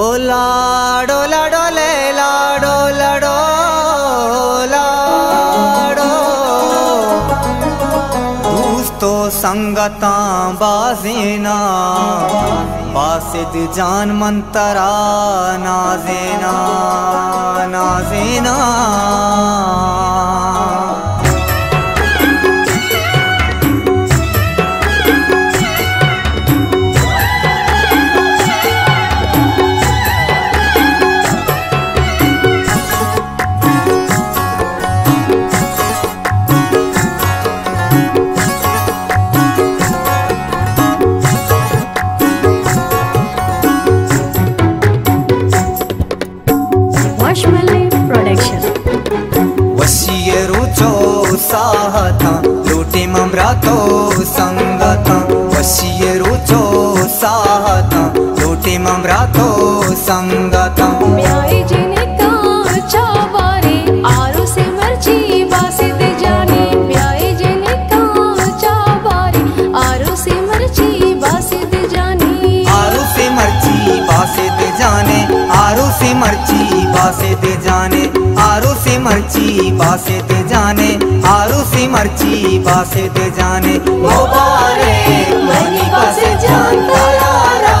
ओ लाडो लाडो ले लाडो लाडो लाडो दोस्तों संगता बाजेना बासिद जान मन तरा नाजेना नाजेना लूटे ममरा तो संगता वशिये रोचो साहता लूटे ममरा तो संगता मर्ची बासे ते जाने आरो से मर्ची बासे ते जाने आरो से मर्ची बासे ते जाने मुबारक मनी बस्त जान तारा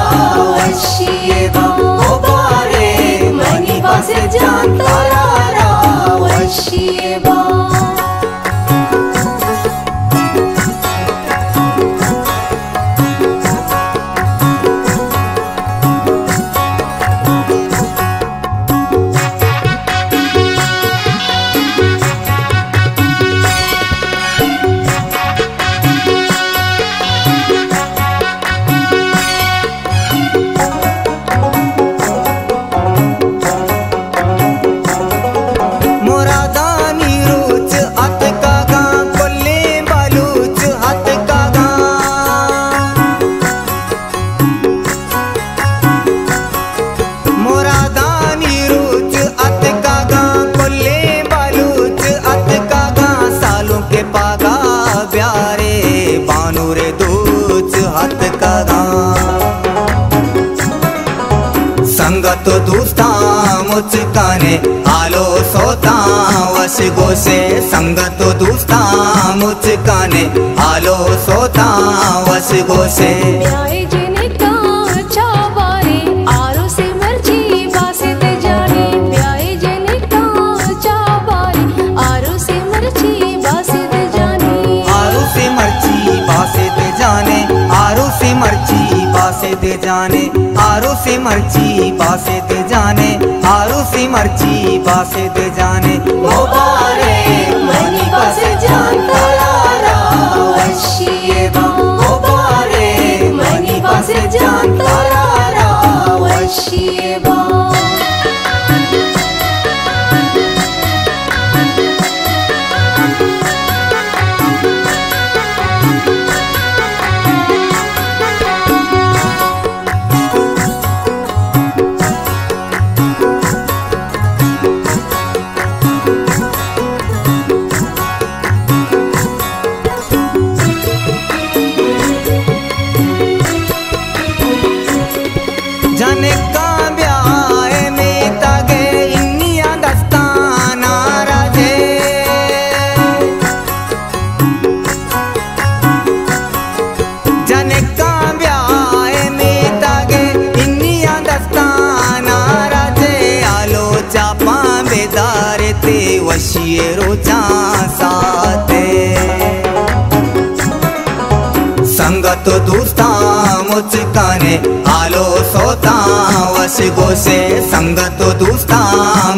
वशिये बा मुबारक मनी बस्त जान तारा वशिये बा संगत दोस्ता मुचकाने आलो सोता वश गोशे संगत दोस्ता मुचकाने आलो सोता वश गोशे आरो से मर्जी बासे ते जाने प्याए जने का चाबारी आरो से मर्जी बासे ते जाने आरो से मर्जी बासे ते जाने आरो से मर्जी बासे ते जाने आरो से मर्जी बासे ते जाने आरो से मर्जी बासे ते जाने मुबारक मनी बस्त जान तारा वशिये बा मुबारक मनी बस्त जान तारा वशिये बा वशियेरो साथे संगत दोस्ता मुचकाने आलो सोता वश गोशे संगत दोस्ता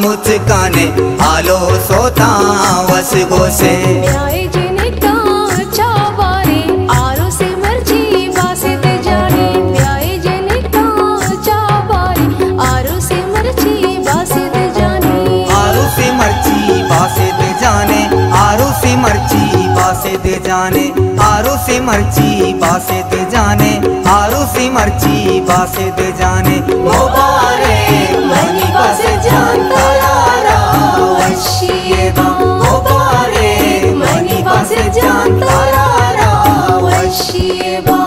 मुचकाने आलो सोता वश गोशे जाने आरो से मर्जी बासे ते जाने आरो से मर्जी बासे ते जाने मुबारक मनी बस्त जान तारा वशिये बा मुबारक मनी बस्त जान तारा वशिये बा।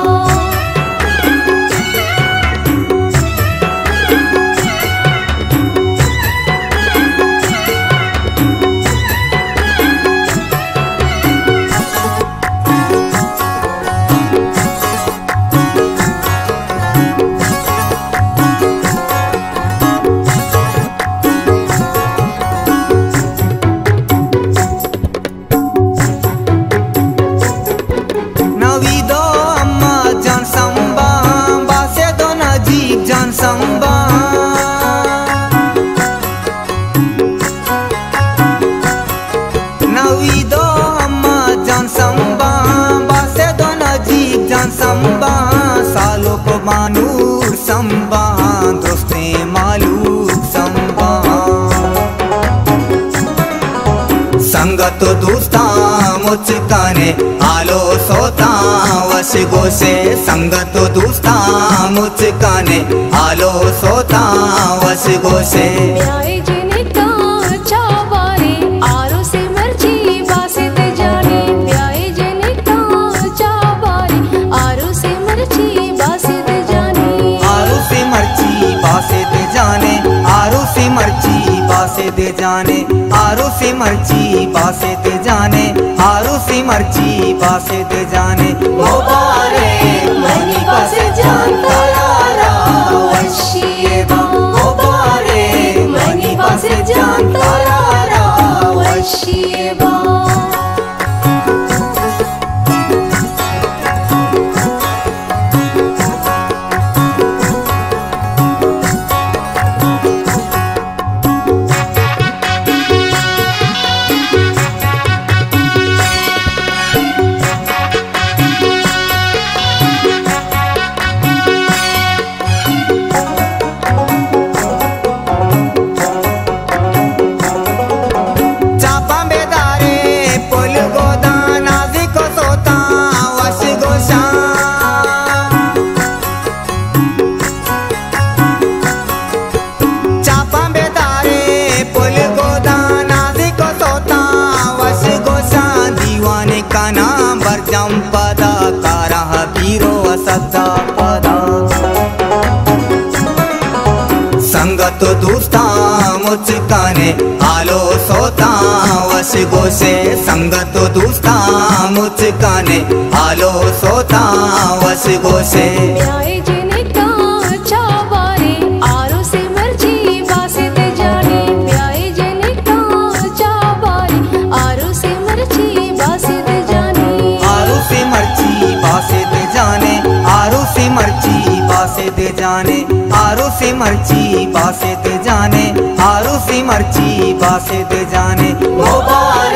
जान संबा नवी दो अम्मा जान संबा बासे दो नजीब जान संबा सालों को मानूर संबा दोस्ते मालूक संबा संगत दोस्ता मुचकाने आलो सोता वश गोसे संगत दोस्ता मुचकाने आलो सोता वश गोसे दे जाने आरू सी मर्जी पासे दे जाने आरू सी मर्जी पासे दे जाने मुबारक मनी बस्त जान तारा वशीबा मुबारक मनी बस्त जान तारा वशीबा संगत दोस्ता मुचकाने आलो सोता वश गोसे संगत दोस्ता मुचकाने आलो सोता वश गोसे दे जाने आरू सी मर्जी पासे दे जाने आरू सी मर्जी पासे दे जाने।